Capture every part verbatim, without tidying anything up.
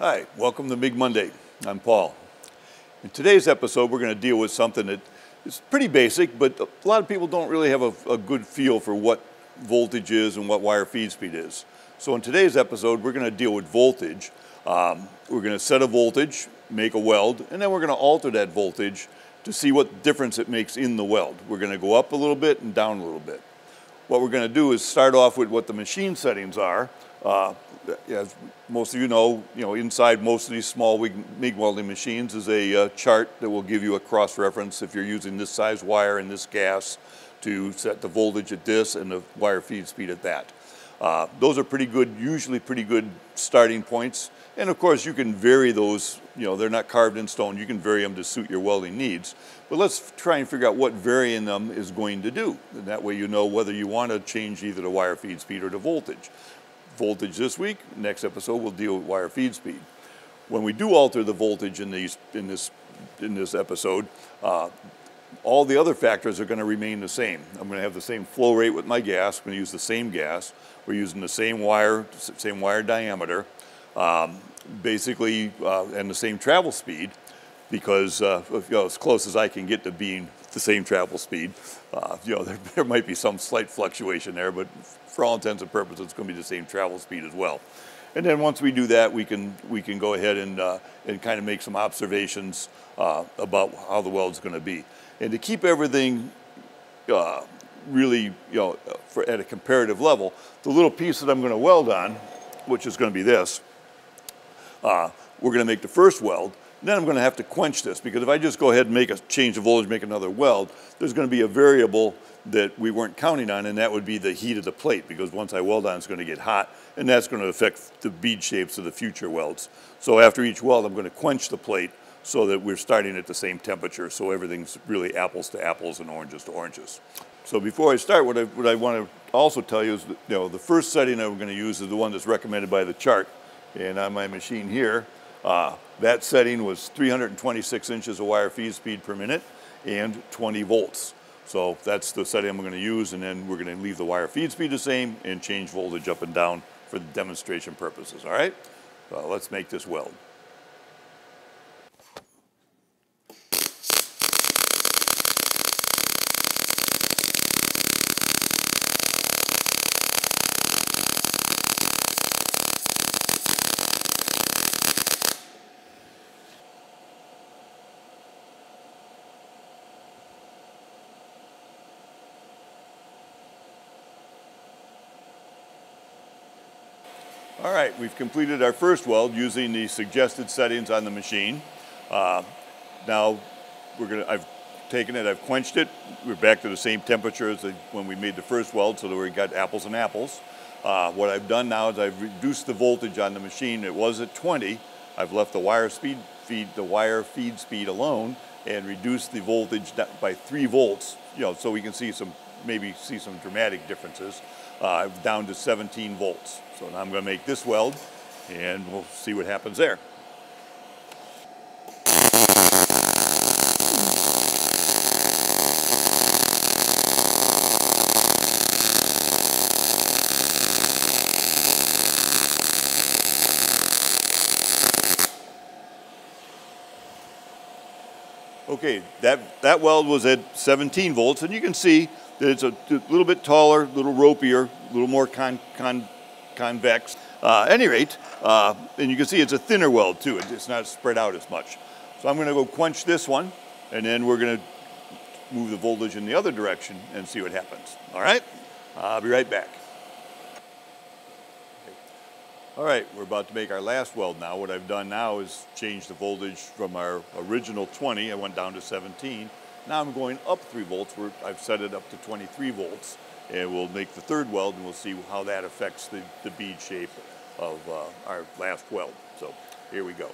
Hi, welcome to MIG Monday. I'm Paul. In today's episode, we're going to deal with something that is pretty basic, but a lot of people don't really have a, a good feel for what voltage is and what wire feed speed is. So in today's episode, we're going to deal with voltage. Um, we're going to set a voltage, make a weld, and then we're going to alter that voltage to see what difference it makes in the weld. We're going to go up a little bit and down a little bit. What we're going to do is start off with what the machine settings are. Uh, as most of you know, you know, inside most of these small MIG welding machines is a uh, chart that will give you a cross-reference if you're using this size wire and this gas to set the voltage at this and the wire feed speed at that. Uh, those are pretty good, usually pretty good starting points. And of course you can vary those, you know, they're not carved in stone. You can vary them to suit your welding needs. But let's try and figure out what varying them is going to do. And that way you know whether you want to change either the wire feed speed or the voltage. Voltage this week, next episode we'll deal with wire feed speed. When we do alter the voltage in, these, in, this, in this episode, uh, all the other factors are going to remain the same. I'm going to have the same flow rate with my gas. I'm going to use the same gas. We're using the same wire, same wire diameter, um, basically, uh, and the same travel speed, because uh, if, you know, as close as I can get to being the same travel speed. Uh, you know, there, there might be some slight fluctuation there, but for all intents and purposes, it's going to be the same travel speed as well. And then once we do that, we can we can go ahead and uh, and kind of make some observations uh, about how the weld's going to be. And to keep everything uh, really, you know, for, at a comparative level, the little piece that I'm going to weld on, which is going to be this, uh, we're going to make the first weld. Then I'm going to have to quench this, because if I just go ahead and make a change of voltage, make another weld, there's going to be a variable that we weren't counting on, and that would be the heat of the plate, because once I weld on, it's going to get hot, and that's going to affect the bead shapes of the future welds. So after each weld, I'm going to quench the plate so that we're starting at the same temperature, so everything's really apples to apples and oranges to oranges. So before I start, what I, what I want to also tell you is that, you know, the first setting I'm going to use is the one that's recommended by the chart, and on my machine here, Uh, that setting was three hundred twenty-six inches of wire feed speed per minute and twenty volts. So that's the setting I'm going to use, and then we're going to leave the wire feed speed the same and change voltage up and down for demonstration purposes. All right, uh, let's make this weld. All right, we've completed our first weld using the suggested settings on the machine. Uh, now, we're gonna, I've taken it, I've quenched it. We're back to the same temperature as the, when we made the first weld, so that we got apples and apples. Uh, what I've done now is I've reduced the voltage on the machine. It was at twenty. I've left the wire, speed, feed, the wire feed speed alone and reduced the voltage by three volts, you know, so we can see some, maybe see some dramatic differences. Uh, down to seventeen volts. So now I'm going to make this weld, and we'll see what happens there. Okay, that, that weld was at seventeen volts, and you can see that it's a little bit taller, a little ropier, a little more con, con, convex. Uh, at any rate, uh, and you can see it's a thinner weld too. It's not spread out as much. So I'm going to go quench this one, and then we're going to move the voltage in the other direction and see what happens. All right, I'll be right back. All right, we're about to make our last weld now. What I've done now is change the voltage from our original twenty. I went down to seventeen. Now I'm going up three volts. We're, I've set it up to twenty-three volts, and we'll make the third weld, and we'll see how that affects the, the bead shape of uh, our last weld. So here we go.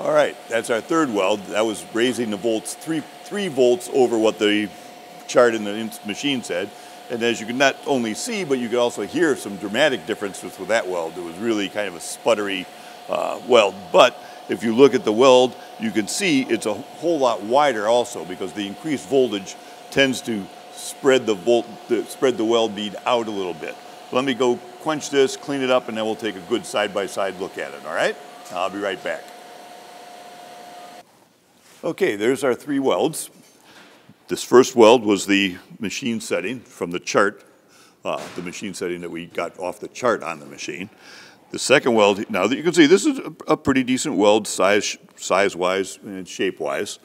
All right, that's our third weld. That was raising the volts, three, three volts over what the chart in the machine said. And as you can not only see, but you can also hear some dramatic differences with that weld. It was really kind of a sputtery uh, weld. But if you look at the weld, you can see it's a whole lot wider also, because the increased voltage tends to spread the, volt, the, spread the weld bead out a little bit. Let me go quench this, clean it up, and then we'll take a good side-by-side look at it, all right? I'll be right back. Okay, there's our three welds. This first weld was the machine setting from the chart, uh, the machine setting that we got off the chart on the machine. The second weld, now that you can see, this is a, a pretty decent weld size, size-wise and shape-wise.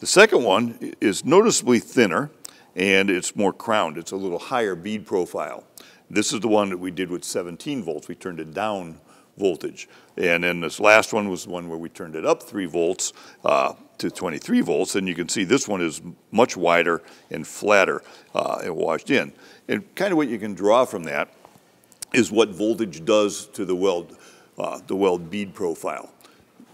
The second one is noticeably thinner, and it's more crowned. It's a little higher bead profile. This is the one that we did with seventeen volts. We turned it down voltage. And then this last one was the one where we turned it up three volts uh, to twenty-three volts. And you can see this one is much wider and flatter uh, and washed in. And kind of what you can draw from that is what voltage does to the weld, uh, the weld bead profile.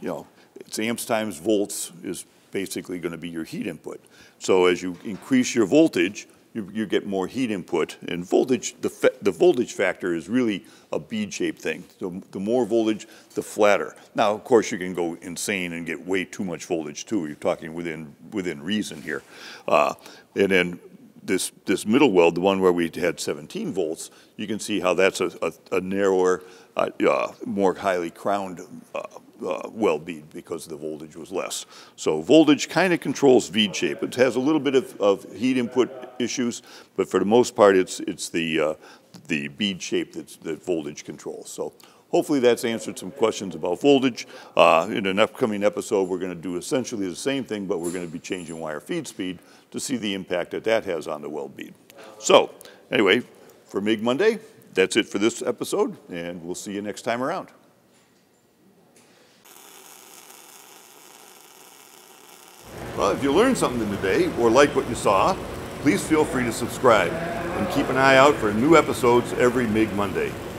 You know, it's amps times volts is basically going to be your heat input. So as you increase your voltage, You, you get more heat input, and voltage, the, the voltage factor is really a bead-shaped thing. So the more voltage, the flatter. Now, of course, you can go insane and get way too much voltage, too. You're talking within, within reason here. Uh, and then this, this middle weld, the one where we had seventeen volts, you can see how that's a, a, a narrower, uh, uh, more highly crowned uh, Uh, weld bead because the voltage was less. So voltage kind of controls bead shape. It has a little bit of, of heat input issues, but for the most part, it's it's the uh, the bead shape that's, that voltage controls. So hopefully that's answered some questions about voltage. Uh, in an upcoming episode, we're going to do essentially the same thing, but we're going to be changing wire feed speed to see the impact that that has on the weld bead. So anyway, for MIG Monday, that's it for this episode, and we'll see you next time around. Well, if you learned something today or like what you saw, please feel free to subscribe and keep an eye out for new episodes every MIG Monday.